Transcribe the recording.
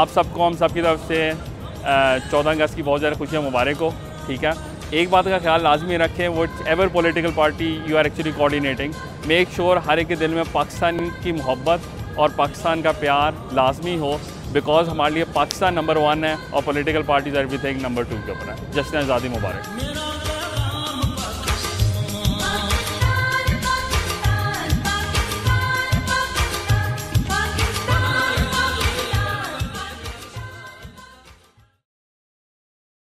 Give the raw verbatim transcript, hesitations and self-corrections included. आप सबको हम सब की तरफ से चौदह अगस्त की बहुत ज़्यादा खुशियाँ मुबारक हो। ठीक है, एक बात का ख्याल लाजमी रखें, whatever political party you are actually coordinating, make sure हर एक के दिल में पाकिस्तान की मोहब्बत और पाकिस्तान का प्यार लाजमी हो, बिकॉज हमारे लिए पाकिस्तान नंबर वन है और political parties everything number two के ऊपर है। जश्न आज़ादी मुबारक।